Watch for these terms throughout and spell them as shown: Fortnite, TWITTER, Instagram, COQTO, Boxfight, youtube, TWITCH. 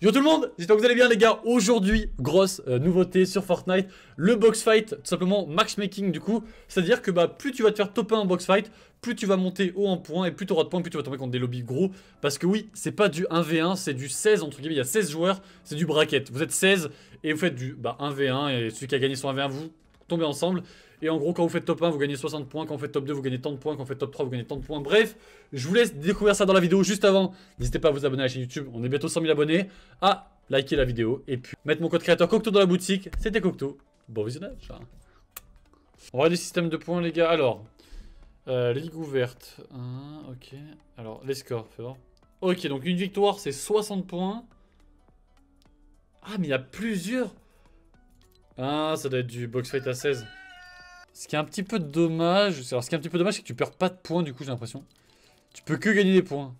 Yo tout le monde, j'espère que vous allez bien les gars. Aujourd'hui, grosse nouveauté sur Fortnite, le box fight, tout simplement matchmaking du coup. C'est-à-dire que plus tu vas te faire top 1 en box fight, plus tu vas monter haut en points et plus tu auras de points, plus tu vas tomber contre des lobbies gros. Parce que oui, c'est pas du 1v1, c'est du 16 entre guillemets, il y a 16 joueurs, c'est du bracket. Vous êtes 16 et vous faites du 1v1 et celui qui a gagné son 1v1, vous tombez ensemble. Et en gros, quand vous faites top 1, vous gagnez 60 points. Quand vous faites top 2, vous gagnez tant de points. Quand vous faites top 3, vous gagnez tant de points. Bref, je vous laisse découvrir ça dans la vidéo. Juste avant, n'hésitez pas à vous abonner à la chaîne YouTube. On est bientôt 100 000 abonnés. À liker la vidéo et puis mettre mon code créateur COQTO dans la boutique. C'était COQTO. Bon visionnage. On va voir les systèmes de points, les gars. Alors, ligue ouverte. Ok. Alors, les scores. Fais voir. Ok, donc une victoire, c'est 60 points. Ah, mais il y a plusieurs. Ah, ça doit être du box fight à 16. Ce qui est un petit peu dommage, c'est que tu perds pas de points du coup, j'ai l'impression. Tu peux que gagner des points.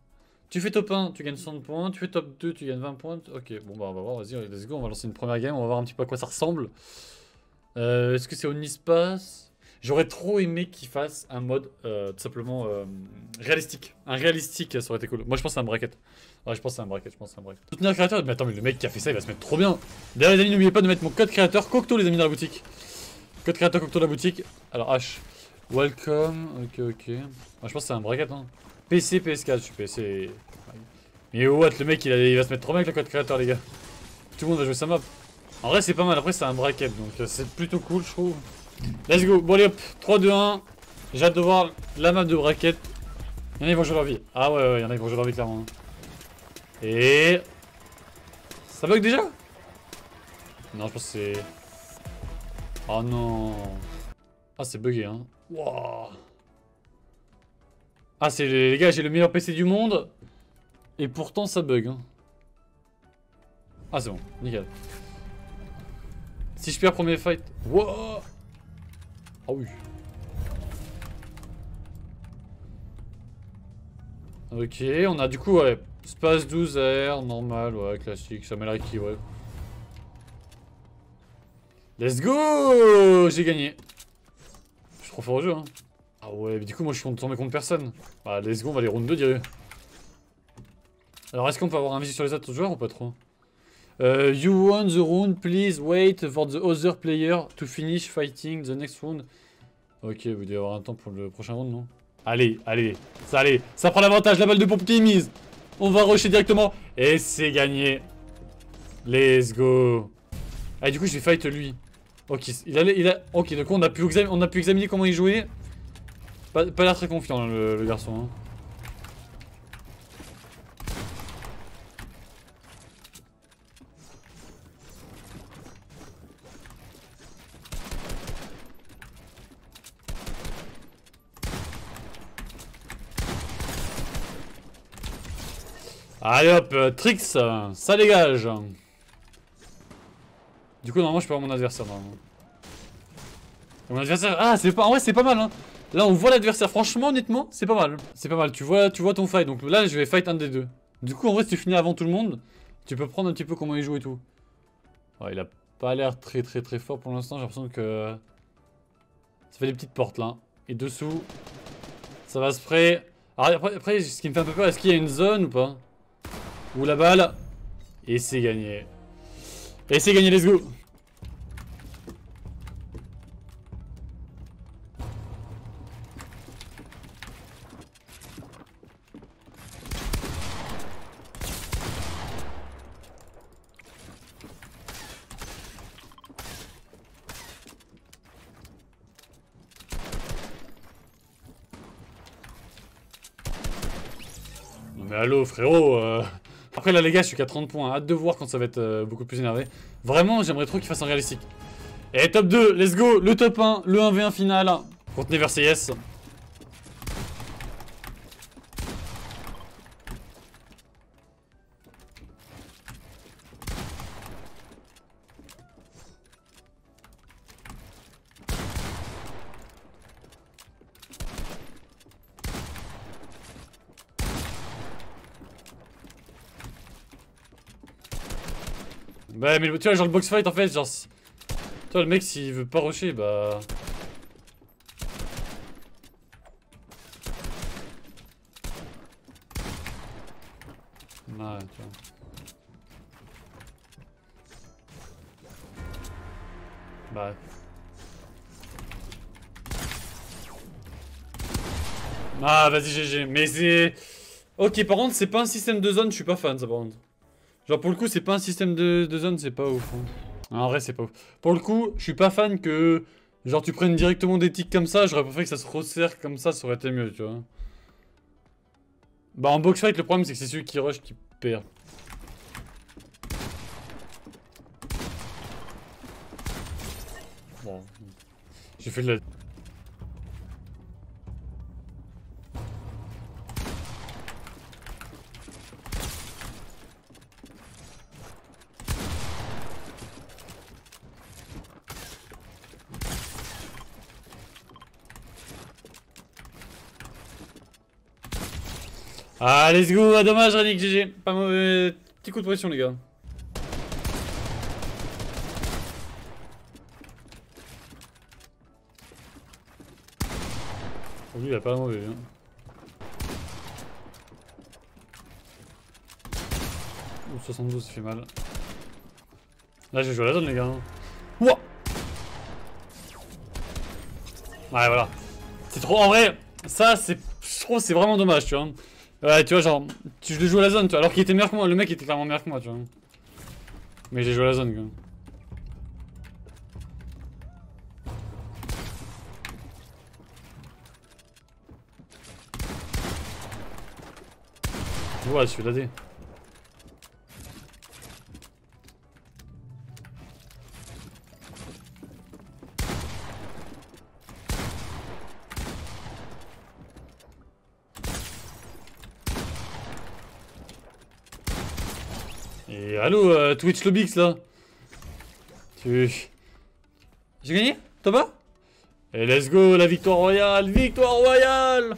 Tu fais top 1, tu gagnes 60 points. Tu fais top 2, tu gagnes 20 points. Ok, bon bah on va voir, vas-y, let's go, on va lancer une première game. On va voir un petit peu à quoi ça ressemble. Est-ce que c'est Onispace? J'aurais trop aimé qu'ils fassent un mode tout simplement réalistique. Un réalistique, ça aurait été cool. Moi je pense à un bracket. Ouais, je pense à un bracket, Soutenir créateur, mais attends, mais le mec qui a fait ça, il va se mettre trop bien. D'ailleurs les amis, n'oubliez pas de mettre mon code créateur COQTO les amis dans la boutique. Code créateur COQTO de la boutique. Alors H. Welcome. Ok. Moi, je pense que c'est un bracket. Hein. PC, PS4. Je suis PC. Mais what, le mec il va se mettre trop bien avec le code créateur, les gars. Tout le monde va jouer sa map. En vrai, c'est pas mal. Après, c'est un bracket. Donc, c'est plutôt cool, je trouve. Let's go. Bon, allez hop. 3, 2, 1. J'ai hâte de voir la map de bracket. Il y en a, ils vont jouer leur vie. Ah ouais, il y en a, ils vont jouer leur vie clairement. Et. Ça bug déjà? Non, je pense que c'est. Oh non. Ah c'est bugué hein. Wow. Ah c'est les gars, j'ai le meilleur PC du monde. Et pourtant ça bug hein. Ah c'est bon, nickel. Si je perds premier fight. Wow. Ah oui. Ok, on a du coup ouais. Space 12R, normal, ouais, classique, ça met la key, ouais. Let's go! J'ai gagné. Je suis trop fort au jeu, hein. Ah ouais, mais du coup, moi, je suis tombé contre personne. Bah, let's go, on va aller round 2, dirais. Alors, est-ce qu'on peut avoir un visu sur les autres joueurs ou pas trop? You won the round, please wait for the other player to finish fighting the next round. Ok, vous devez avoir un temps pour le prochain round, non? Allez, allez, ça allez, ça prend l'avantage, la balle de pompe qui est mise. On va rusher directement. Et c'est gagné. Let's go. Ah, du coup, je vais fight lui. Ok, ok, donc on a pu examiner comment il jouait. Pas l'air très confiant le garçon. Hein. Allez hop, Trix, ça dégage. Du coup normalement je peux avoir mon adversaire normalement. Et mon adversaire, ah c'est pas, en vrai c'est pas mal hein. Là on voit l'adversaire, franchement honnêtement c'est pas mal. C'est pas mal, tu vois ton fight, donc là je vais fight un des deux. Du coup en vrai si tu finis avant tout le monde, tu peux prendre un petit peu comment il joue et tout. Ouais il a pas l'air très fort pour l'instant, j'ai l'impression que... Ça fait des petites portes là. Et dessous, ça va spray. Alors, après ce qui me fait un peu peur, est-ce qu'il y a une zone ou pas? Ou la balle. Et c'est gagné. Et c'est gagné, let's go. Non mais allô frérot Après là les gars je suis qu'à 30 points, hâte de voir quand ça va être beaucoup plus énervé. Vraiment j'aimerais trop qu'il fasse un réalistique. Et top 2, let's go, le top 1, le 1v1 final contre Never Say Yes. Bah mais tu vois genre le box fight en fait genre si... Toi le mec s'il veut pas rusher bah... Ouais tu vois. Bah. Ah, vas-y, GG. Mais c'est... Ok, par contre, c'est pas un système de zone, je suis pas fan, ça, par contre. Genre, pour le coup, c'est pas un système de zone, c'est pas ouf. Hein. En vrai, c'est pas ouf. Pour le coup, je suis pas fan que... Genre, tu prennes directement des tics comme ça, j'aurais préféré que ça se resserre comme ça aurait été mieux, tu vois. Bah, en box fight, le problème, c'est que c'est celui qui rush qui perd. Bon. J'ai fait de la... Ah, let's go, ah, dommage, Rannick, GG. Pas mauvais. Petit coup de pression, les gars. Pour lui, il a pas mauvais. Hein. Oh, 72, ça fait mal. Là, j'ai joué à la zone, les gars. Ouah. Ouais, voilà. C'est trop. En vrai, ça, c'est. Je trouve c'est vraiment dommage, tu vois. Ouais, tu vois, genre, je le joue à la zone, tu vois, alors qu'il était meilleur que moi, le mec était clairement meilleur que moi, tu vois. Mais j'ai joué à la zone, quand même. Ouais, je suis ladé. Et allô Twitch Lobix là. Tu... J'ai gagné. T'as pas. Et let's go la victoire royale. Victoire royale.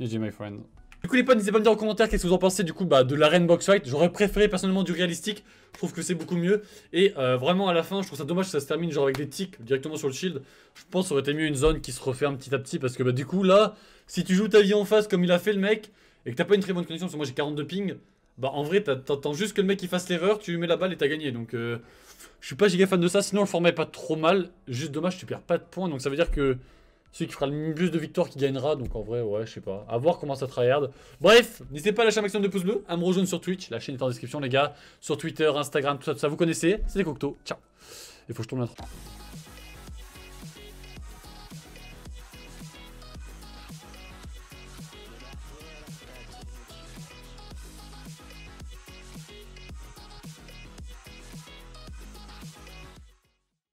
GG my friend. Du coup les potes, n'hésitez pas à me dire en commentaire qu'est-ce que vous en pensez du coup bah, de l'arène box fight. J'aurais préféré personnellement du réalistique. Je trouve que c'est beaucoup mieux. Et vraiment à la fin je trouve ça dommage que ça se termine genre avec des tics directement sur le shield. Je pense que ça aurait été mieux une zone qui se referme petit à petit. Parce que bah, du coup là, si tu joues ta vie en face comme il a fait le mec, et que t'as pas une très bonne connexion, parce que moi j'ai 42 ping, bah en vrai t'attends juste que le mec il fasse l'erreur, tu lui mets la balle et t'as gagné. Donc je suis pas giga fan de ça, sinon le format est pas trop mal. Juste dommage tu perds pas de points, donc ça veut dire que celui qui fera le plus de victoires qui gagnera. Donc en vrai ouais je sais pas, à voir comment ça tryhard. Bref, n'hésitez pas à lâcher un maximum de pouces bleus, à me rejoindre sur Twitch, la chaîne est en description les gars. Sur Twitter, Instagram, tout ça vous connaissez. C'était COQTO, ciao. Il faut que je tourne l'intro.